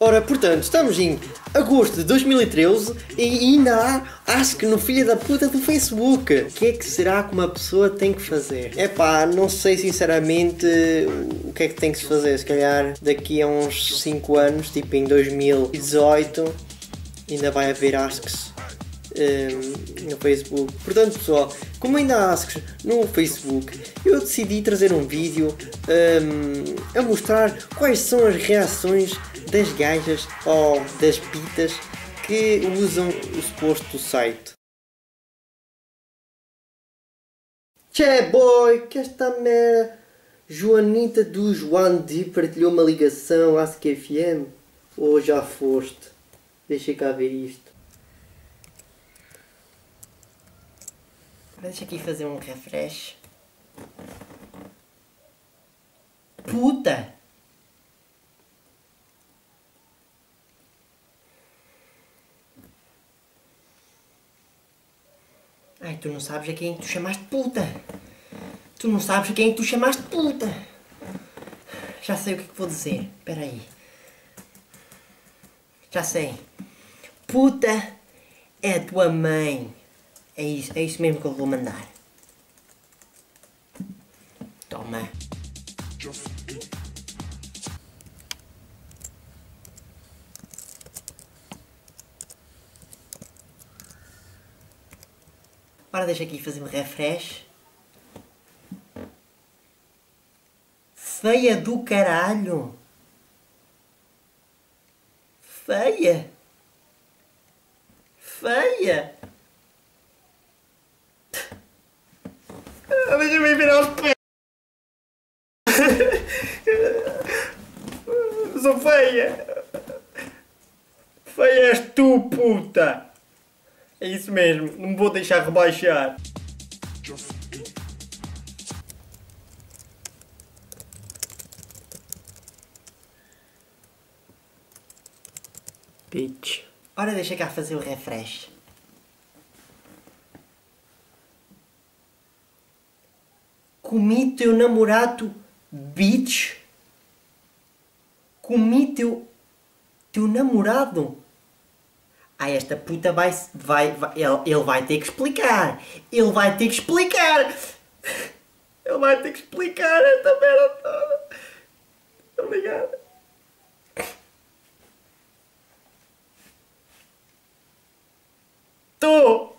Ora, portanto, estamos em agosto de 2013 e ainda há Ask no filho da puta do Facebook. O que é que será que uma pessoa tem que fazer? Epá, não sei sinceramente o que é que tem que se fazer. Se calhar daqui a uns 5 anos, tipo em 2018, ainda vai haver Asks no Facebook. Portanto, pessoal, como ainda há Asks no Facebook, eu decidi trazer um vídeo a mostrar quais são as reações das gajas ou das pitas que usam o suposto site. Che boy, que esta merda! Joanita do João D partilhou uma ligação à AskFM. Ou já foste? Deixa cá ver isto. Deixa aqui fazer um refresh. Puta! Ai, tu não sabes a quem tu chamaste puta! Tu não sabes a quem tu chamaste puta! Já sei o que é que vou dizer, espera aí. Já sei. Puta é a tua mãe. É isso mesmo que eu vou mandar. Toma. Agora deixa aqui fazer um refresh. Feia do caralho. Feia. Feia. Deixa-me virar os pés. Sou feia. Feia és tu, puta. É isso mesmo, não me vou deixar rebaixar. Bitch. Ora deixa cá fazer o refresh. Comi teu namorado, bitch. Comi teu namorado. Ah, esta puta ele vai ter que explicar. Ele vai ter que explicar. Ele vai ter que explicar esta merda toda. Tá ligado? Tu!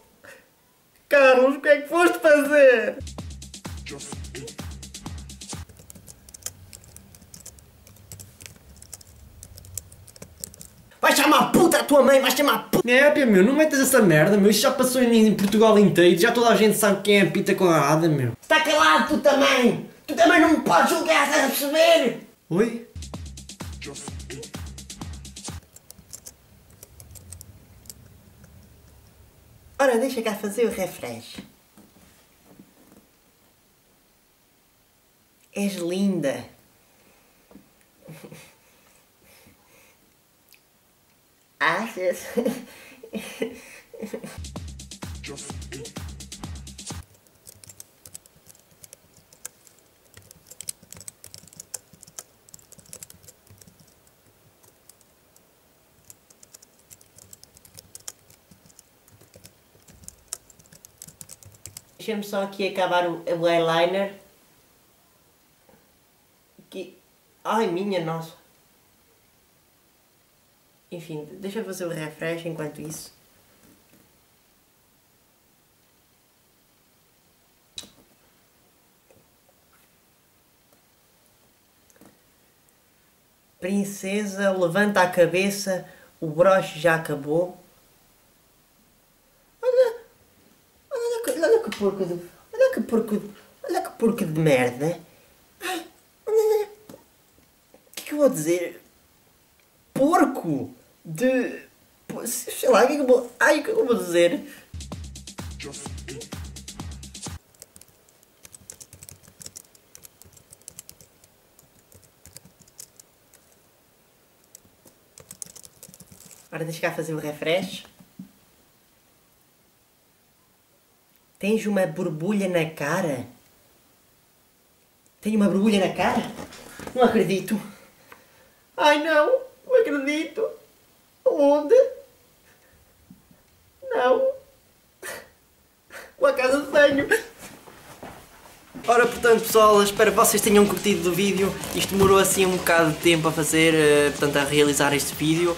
Carlos, o que é que foste fazer? Vai chamar a puta a tua mãe, vai chamar a puta! É, meu, não metas essa merda, meu, isso já passou em Portugal inteiro, já toda a gente sabe quem é a pita colorada, meu. Está calado, tu também não me podes julgar, estás a perceber? Oi? Ora, deixa cá fazer o refresh. És linda. Achas? Deixa-me só aqui acabar o eyeliner. Que... Ai, minha nossa. Enfim, deixa eu fazer o refresh enquanto isso. Princesa, levanta a cabeça, o broche já acabou. Olha, olha que porco de... Olha que porco de... Olha que porco de merda. Ai, olha... O que é que eu vou dizer? Porco! De... sei lá, o que é que eu vou... Ai, o que eu vou dizer? Agora deixa cá fazer o refresh. Tens uma borbulha na cara? Tenho uma borbulha na cara? Não acredito. Ai não, não acredito. Onde? Não. Com a casa de banho. Ora, portanto, pessoal, espero que vocês tenham curtido do vídeo. Isto demorou assim um bocado de tempo a fazer, portanto, a realizar este vídeo.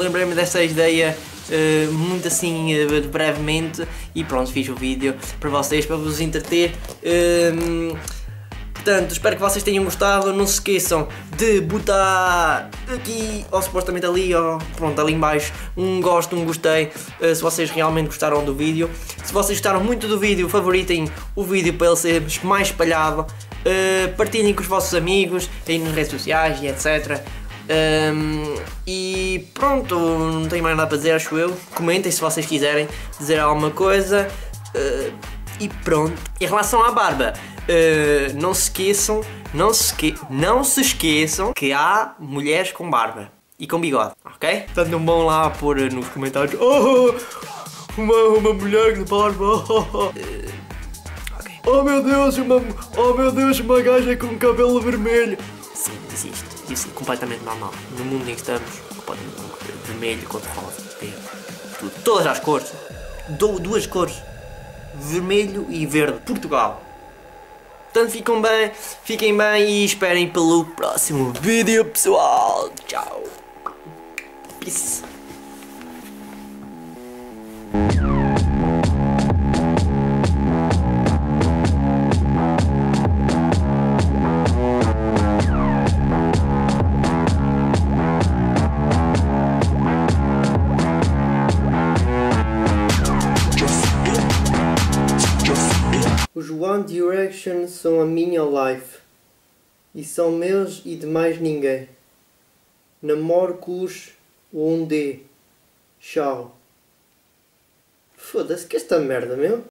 Lembrei-me desta ideia muito assim brevemente e pronto, fiz o vídeo para vocês, para vos entreter. Portanto, espero que vocês tenham gostado. Não se esqueçam de botar aqui, ou supostamente ali, ou pronto, ali em baixo, um gosto, um gostei, se vocês realmente gostaram do vídeo. Se vocês gostaram muito do vídeo, favoritem o vídeo para ele ser mais espalhado. Partilhem com os vossos amigos, aí nas redes sociais e etc. E pronto, não tenho mais nada para dizer, acho eu. Comentem se vocês quiserem dizer alguma coisa. E pronto. Em relação à barba, não se esqueçam que há mulheres com barba e com bigode, ok? Portanto, não vão lá pôr nos comentários uma mulher de barba. Okay. Oh meu Deus, uma gaja com cabelo vermelho. Sim, existe. Isso é completamente normal. No mundo em que estamos, vermelho, cor de rosa, verde, todas as cores, duas cores, vermelho e verde, Portugal. Portanto, fiquem bem e esperem pelo próximo vídeo, pessoal. Tchau. Peace. Os One Direction são a minha life e são meus e de mais ninguém. Namoro cus um D. Tchau. Foda-se que esta merda, meu.